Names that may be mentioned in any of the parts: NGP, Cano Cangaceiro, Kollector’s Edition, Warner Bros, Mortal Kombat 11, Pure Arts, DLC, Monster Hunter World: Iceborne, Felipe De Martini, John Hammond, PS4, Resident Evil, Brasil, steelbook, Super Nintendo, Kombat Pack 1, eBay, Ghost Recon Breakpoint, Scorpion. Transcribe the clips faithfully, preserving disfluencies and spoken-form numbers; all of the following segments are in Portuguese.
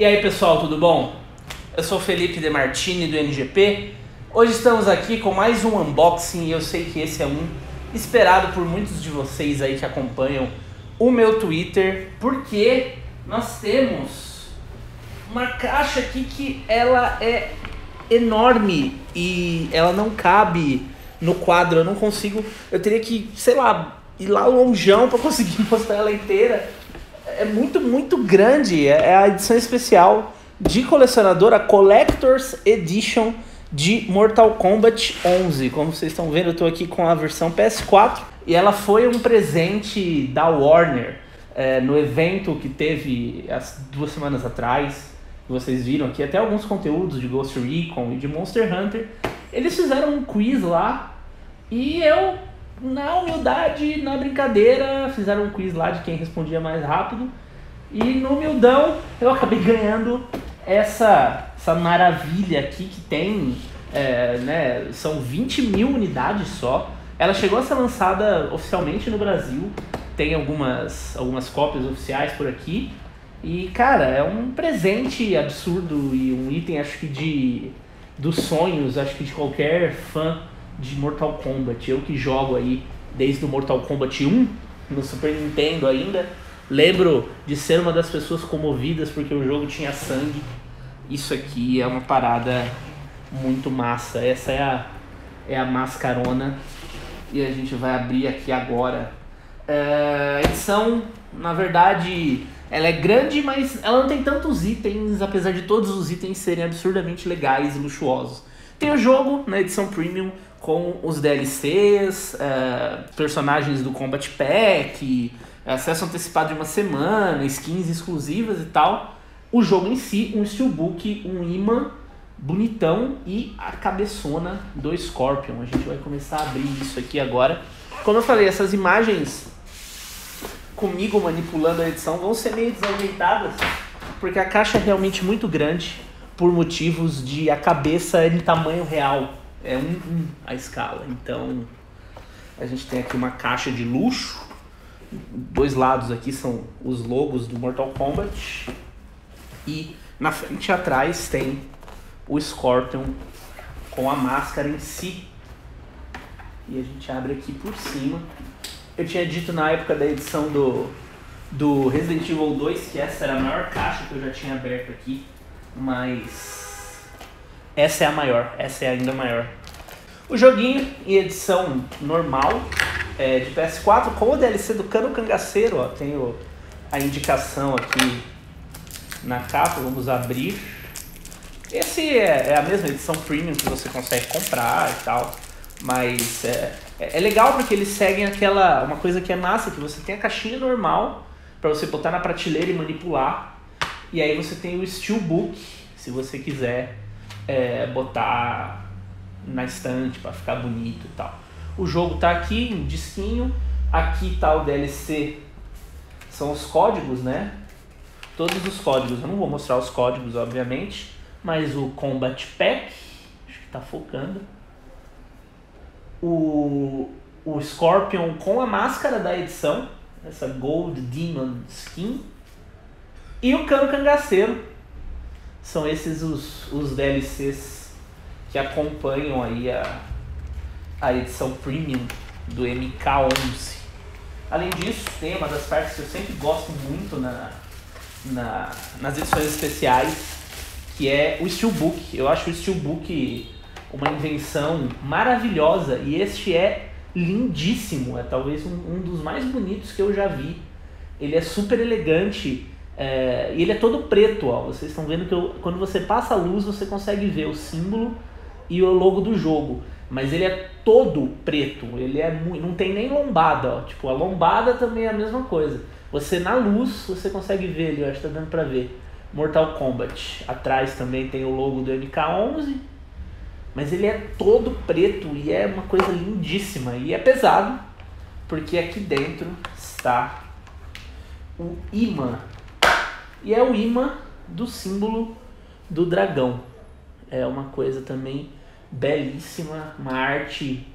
E aí pessoal, tudo bom? Eu sou Felipe De Martini do N G P. Hoje estamos aqui com mais um unboxing e eu sei que esse é um esperado por muitos de vocês aí que acompanham o meu Twitter, porque nós temos uma caixa aqui que ela é enorme e ela não cabe no quadro, eu não consigo, eu teria que, sei lá, ir lá longeão para conseguir mostrar ela inteira. É muito, muito grande, é a edição especial de colecionadora Collector's Edition de Mortal Kombat onze. Como vocês estão vendo, eu estou aqui com a versão P S quatro e ela foi um presente da Warner é, no evento que teve as duas semanas atrás. Vocês viram aqui até alguns conteúdos de Ghost Recon e de Monster Hunter. Eles fizeram um quiz lá e eu... na humildade, na brincadeira, fizeram um quiz lá de quem respondia mais rápido. E no humildão, eu acabei ganhando essa, essa maravilha aqui que tem, é, né, são vinte mil unidades só. Ela chegou a ser lançada oficialmente no Brasil, tem algumas, algumas cópias oficiais por aqui. E, cara, é um presente absurdo e um item, acho que de dos sonhos, acho que de qualquer fã de Mortal Kombat. Eu que jogo aí desde o Mortal Kombat um no Super Nintendo ainda, lembro de ser uma das pessoas comovidas porque o jogo tinha sangue. Isso aqui é uma parada muito massa. Essa é a, é a mascarona e a gente vai abrir aqui agora. É, a edição, na verdade, ela é grande, mas ela não tem tantos itens, apesar de todos os itens serem absurdamente legais e luxuosos. Tem o jogo na edição Premium com os D L Cs, é, personagens do Combat Pack, acesso antecipado de uma semana, skins exclusivas e tal. O jogo em si, um steelbook, um imã bonitão e a cabeçona do Scorpion. A gente vai começar a abrir isso aqui agora. Como eu falei, essas imagens comigo manipulando a edição vão ser meio desorientadas, porque a caixa é realmente muito grande, por motivos de a cabeça é de tamanho real, é um, um a escala. Então a gente tem aqui uma caixa de luxo, dois lados aqui são os logos do Mortal Kombat e na frente e atrás tem o Scorpion com a máscara em si. E a gente abre aqui por cima. Eu tinha dito na época da edição do, do Resident Evil dois que essa era a maior caixa que eu já tinha aberto aqui, mas essa é a maior, essa é ainda maior. O joguinho em edição normal é, de P S quatro com o D L C do Cano Cangaceiro, ó, tem o, a indicação aqui na capa, vamos abrir. Esse é, é a mesma edição premium que você consegue comprar e tal, mas é, é legal porque eles seguem aquela, uma coisa que é massa, que você tem a caixinha normal para você botar na prateleira e manipular. E aí você tem o steelbook, se você quiser é, botar na estante para ficar bonito e tal. O jogo tá aqui, um disquinho. Aqui tá o D L C, são os códigos, né? Todos os códigos, eu não vou mostrar os códigos, obviamente. Mas o Combat Pack, acho que tá focando. O, o Scorpion com a máscara da edição, essa Gold Demon Skin. E o Cano Cangaceiro, são esses os, os D L Cs que acompanham aí a, a edição premium do M K onze. Além disso, tem uma das partes que eu sempre gosto muito na, na, nas edições especiais, que é o steelbook. Eu acho o steelbook uma invenção maravilhosa e este é lindíssimo, é talvez um, um dos mais bonitos que eu já vi. Ele é super elegante. É, ele é todo preto, ó. Vocês estão vendo que eu, quando você passa a luz você consegue ver o símbolo e o logo do jogo, mas ele é todo preto, ele é muito, não tem nem lombada, ó. Tipo, a lombada também é a mesma coisa, você na luz você consegue ver ali, acho que tá dando pra ver Mortal Kombat. Atrás também tem o logo do M K onze, mas ele é todo preto e é uma coisa lindíssima e é pesado, porque aqui dentro está o imã. E é o imã do símbolo do dragão. É uma coisa também belíssima, uma arte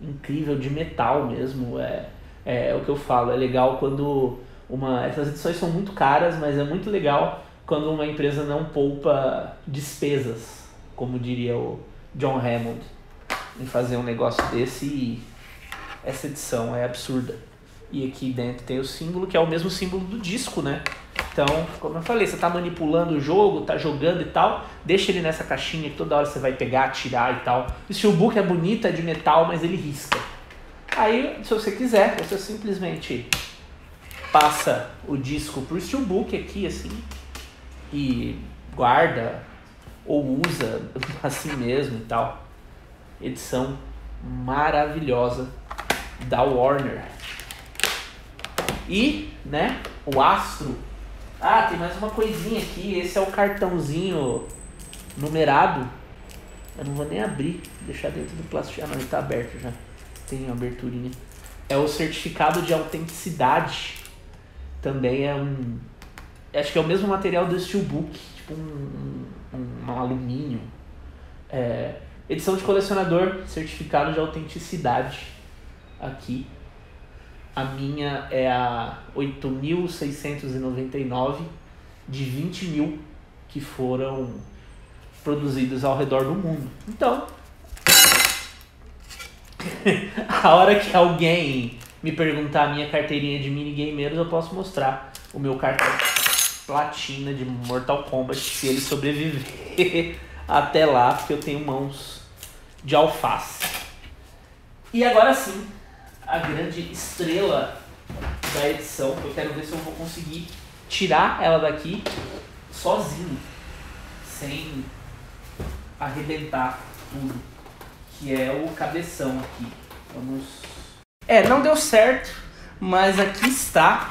incrível de metal mesmo. É, é, é o que eu falo, é legal quando... uma essas edições são muito caras, mas é muito legal quando uma empresa não poupa despesas, como diria o John Hammond, em fazer um negócio desse. E essa edição é absurda. E aqui dentro tem o símbolo, que é o mesmo símbolo do disco, né? Então, como eu falei, você tá manipulando o jogo, tá jogando e tal, deixa ele nessa caixinha que toda hora você vai pegar, tirar e tal. O steelbook é bonito, é de metal, mas ele risca. Aí, se você quiser, você simplesmente passa o disco pro steelbook aqui, assim, e guarda ou usa assim mesmo e tal. Edição maravilhosa da Warner. E, né, o astro... Ah, tem mais uma coisinha aqui. Esse é o cartãozinho numerado. Eu não vou nem abrir. Deixar dentro do plástico. Ah, não, ele tá aberto já. Tem uma aberturinha. É o certificado de autenticidade. Também é um... Acho que é o mesmo material do steelbook. Tipo um, um, um alumínio. É, edição de colecionador. Certificado de autenticidade. Aqui. A minha é a oito mil seiscentos e noventa e nove de vinte mil que foram produzidos ao redor do mundo. Então, a hora que alguém me perguntar a minha carteirinha de minigameiros, eu posso mostrar o meu cartão platina de Mortal Kombat, se ele sobreviver até lá, porque eu tenho mãos de alface. E agora sim, a grande estrela da edição. Eu quero ver se eu vou conseguir tirar ela daqui sozinho, sem arrebentar tudo, que é o cabeção aqui. Vamos... É, não deu certo, mas aqui está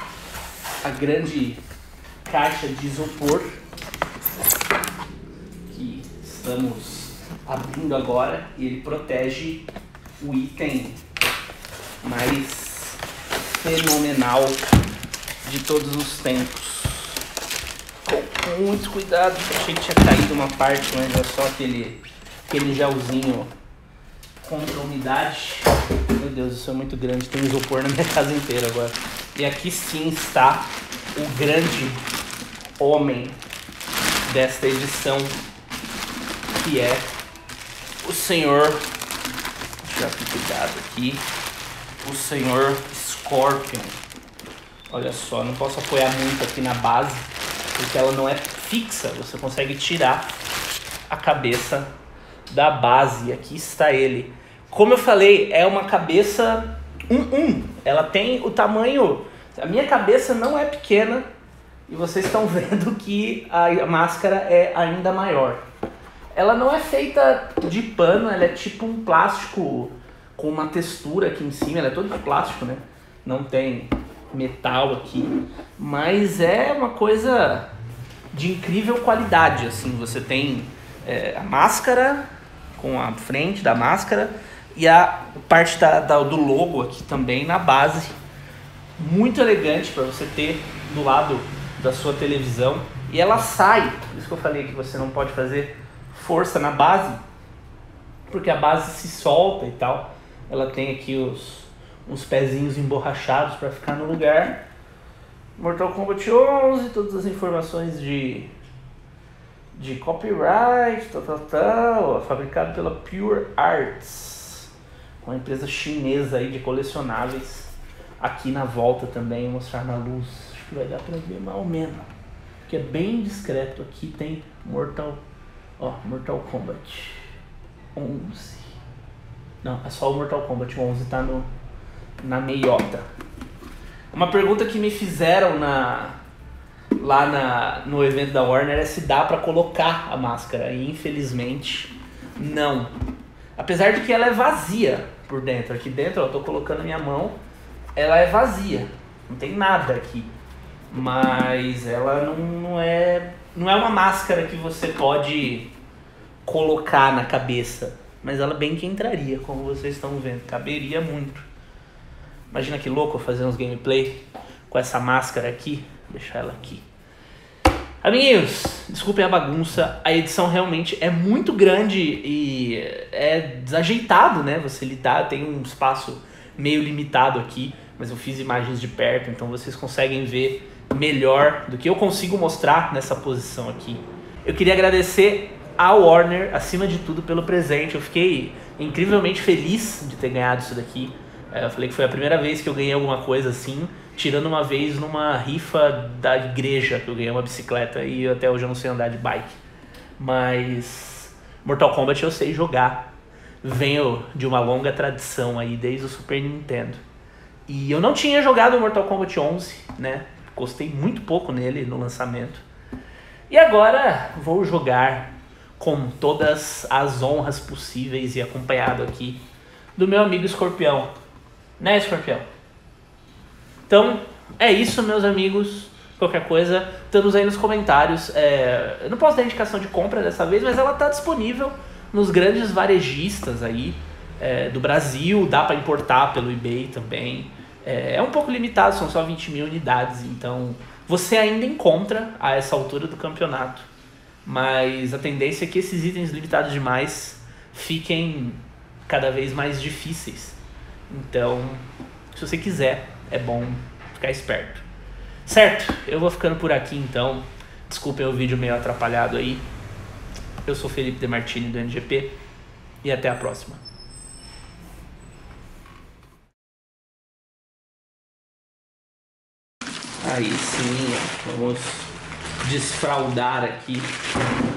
a grande caixa de isopor que estamos abrindo agora, e ele protege o item mais fenomenal de todos os tempos. Com muito cuidado, achei que tinha caído uma parte, mas é só aquele, aquele gelzinho contra a umidade. Meu Deus, isso é muito grande, tem isopor na minha casa inteira agora. E aqui sim está o grande homem desta edição, que é o senhor... Deixa eu ter cuidado aqui. O senhor Scorpion. Olha só, não posso apoiar muito aqui na base, porque ela não é fixa. Você consegue tirar a cabeça da base. E aqui está ele. Como eu falei, é uma cabeça um um. Ela tem o tamanho... A minha cabeça não é pequena. E vocês estão vendo que a máscara é ainda maior. Ela não é feita de pano. Ela é tipo um plástico... com uma textura aqui em cima, ela é toda de plástico, né? Não tem metal aqui, mas é uma coisa de incrível qualidade, assim. Você tem é, a máscara com a frente da máscara e a parte da, da, do logo aqui também na base. Muito elegante para você ter do lado da sua televisão. E ela sai, por isso que eu falei que você não pode fazer força na base, porque a base se solta e tal. Ela tem aqui os, uns pezinhos emborrachados para ficar no lugar. Mortal Kombat onze, todas as informações de, de copyright, tal, tal, tal. Fabricado pela Pure Arts, uma empresa chinesa aí de colecionáveis. Aqui na volta também, vou mostrar na luz. Acho que vai dar para ver mais ou menos, porque é bem discreto. Aqui tem Mortal, ó, Mortal Kombat onze. Não, é só o Mortal Kombat onze, tá no, na meiota. Uma pergunta que me fizeram na, lá na, no evento da Warner é se dá pra colocar a máscara. E infelizmente, não. Apesar de que ela é vazia por dentro. Aqui dentro, ó, eu tô colocando a minha mão. Ela é vazia. Não tem nada aqui. Mas ela não, não é... Não é uma máscara que você pode colocar na cabeça. Mas ela bem que entraria, como vocês estão vendo. Caberia muito. Imagina que louco fazer uns gameplay com essa máscara aqui. Vou deixar ela aqui. Amiguinhos, desculpem a bagunça. A edição realmente é muito grande e é desajeitado, né? Você lidar, tem um espaço meio limitado aqui. Mas eu fiz imagens de perto, então vocês conseguem ver melhor do que eu consigo mostrar nessa posição aqui. Eu queria agradecer a Warner, acima de tudo, pelo presente. Eu fiquei incrivelmente feliz de ter ganhado isso daqui. Eu falei que foi a primeira vez que eu ganhei alguma coisa assim, tirando uma vez numa rifa da igreja, que eu ganhei uma bicicleta e até hoje eu não sei andar de bike. Mas Mortal Kombat eu sei jogar. Venho de uma longa tradição aí, desde o Super Nintendo. E eu não tinha jogado Mortal Kombat onze, né? Gostei muito pouco nele no lançamento. E agora vou jogar com todas as honras possíveis e acompanhado aqui do meu amigo Scorpion. Né, Scorpion? Então, é isso, meus amigos. Qualquer coisa, estamos aí nos comentários. É, eu não posso dar indicação de compra dessa vez, mas ela está disponível nos grandes varejistas aí é, do Brasil. Dá para importar pelo eBay também. É, é um pouco limitado, são só vinte mil unidades. Então, você ainda encontra a essa altura do campeonato. Mas a tendência é que esses itens limitados demais fiquem cada vez mais difíceis. Então, se você quiser, é bom ficar esperto. Certo? Eu vou ficando por aqui, então. Desculpem o vídeo meio atrapalhado aí. Eu sou Felipe De Martini, do N G P. E até a próxima. Aí sim, vamos desfraudar aqui.